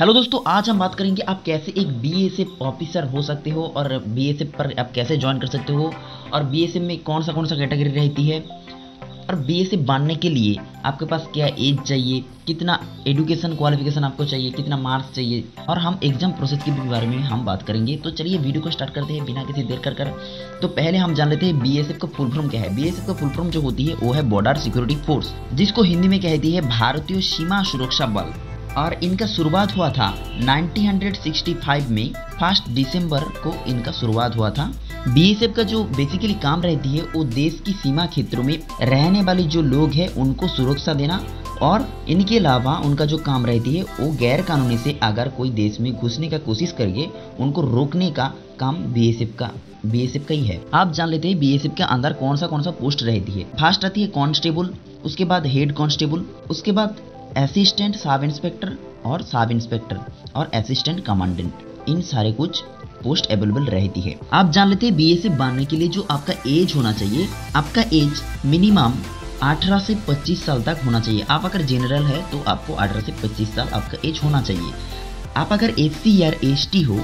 Hello दोस्तों, आज हम बात करेंगे आप कैसे एक बीएसएफ ऑफिसर हो सकते हो और बीएसएफ पर आप कैसे ज्वाइन कर सकते हो और बीएसएफ में कौन सा कैटेगरी रहती है और बीएसएफ बनने के लिए आपके पास क्या एज चाहिए, कितना एजुकेशन क्वालिफिकेशन आपको चाहिए, कितना मार्क्स चाहिए और हम एग्जाम प्रोसेस के बारे में हम बात करेंगे। तो चलिए वीडियो को स्टार्ट करते हैं बिना किसी देर कर। तो पहले हम जान लेते हैं बीएसएफ का फुल फॉर्म क्या है। बीएसएफ का फुल फॉर्म जो होती है वो है बॉर्डर सिक्योरिटी फोर्स, जिसको हिंदी में कहती है भारतीय सीमा सुरक्षा बल। और इनका शुरुआत हुआ था 1965 में, 1 दिसंबर को इनका शुरुआत हुआ था। बीएसएफ का जो बेसिकली काम रहती है वो देश की सीमा क्षेत्रों में रहने वाले जो लोग हैं उनको सुरक्षा देना, और इनके अलावा उनका जो काम रहती है वो गैर कानूनी से अगर कोई देश में घुसने का कोशिश करके उनको रोकने का काम बीएसएफ का ही है। आप जान लेते हैं बीएसएफ के अंदर कौन सा पोस्ट रहती है। फर्स्ट आती है कांस्टेबल, उसके बाद हेड कांस्टेबल, उसके बाद असिस्टेंट सब इंस्पेक्टर और असिस्टेंट कमांडेंट। इन सारे कुछ पोस्ट अवेलेबल रहती है। आप जान लेते हैं बीएसएफ बनने के लिए जो आपका एज होना चाहिए, आपका एज मिनिमम 18 से 25 साल तक होना चाहिए। आप अगर जनरल है तो आपको 18 से 25 साल आपका एज होना चाहिए। आप अगर एससी या एसटी हो,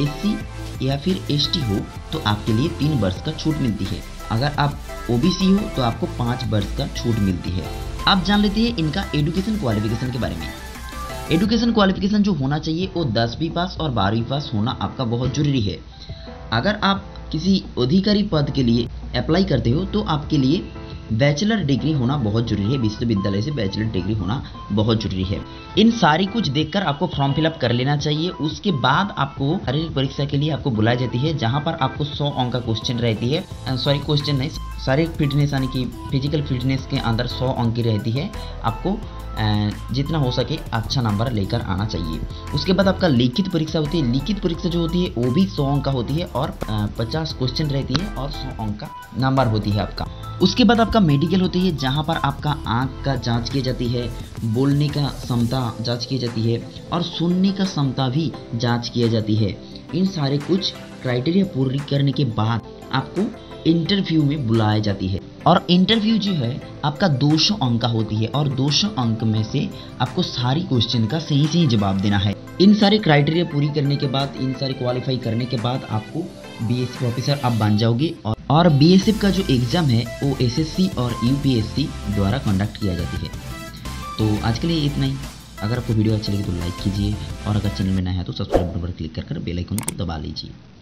एससी या फिर एसटी हो तो आपके लिए 3 वर्ष का छूट मिलती है। अगर आप ओबीसी हो तो आपको 5 वर्ष का छूट मिलती है। आप जान लेते हैं इनका एजुकेशन क्वालिफिकेशन के बारे में। एजुकेशन क्वालिफिकेशन जो होना चाहिए वो 10वीं पास और 12वीं पास होना आपका बहुत ज़रूरी है। अगर आप किसी अधिकारी पद के लिए अप्लाई करते हो तो आपके लिए बैचलर डिग्री होना बहुत ज़रूरी है। विश्वविद्यालय से बैचलर डिग्री होना बहुत ज़रूरी है। इन सारी कुछ देखकर आपको फॉर्म फिलअप कर लेना चाहिए। उसके बाद आपको शारीरिक परीक्षा के लिए आपको बुलाई जाती है, जहां पर आपको 100 अंक का क्वेश्चन रहती है, शारीरिक फिटनेस यानी कि फिजिकल फिटनेस के अंदर 100 अंक की रहती है। आपको जितना हो सके अच्छा नंबर लेकर आना चाहिए। उसके बाद आपका लिखित परीक्षा होती है। लिखित परीक्षा जो होती है वो भी 100 अंक का होती है और 50 क्वेश्चन रहती है और 100 अंक का नंबर होती है आपका। उसके बाद आपका मेडिकल होती है, जहां पर आपका आँख का जांच की जाती है, बोलने का क्षमता जांच की जाती है और सुनने का क्षमता भी जाँच किया जाती है। इन सारे कुछ क्राइटेरिया पूरी करने के बाद आपको इंटरव्यू में बुलाया जाती है और इंटरव्यू जो है आपका 200 अंक का होती है और 200 अंक में से आपको सारी क्वेश्चन का सही जवाब देना है। इन सारे क्राइटेरिया पूरी करने के बाद, इन सारे क्वालिफाई करने के बाद आपको बीएसएफ ऑफिसर आप बन जाओगे। और बीएसएफ का जो एग्ज़ाम है वो एसएससी और यूपीएससी द्वारा कंडक्ट किया जाती है। तो आज के लिए इतना ही। अगर आपको वीडियो अच्छी लगी तो लाइक कीजिए और अगर चैनल में नया है तो सब्सक्राइब बटन पर क्लिक कर बेल आइकन को दबा लीजिए।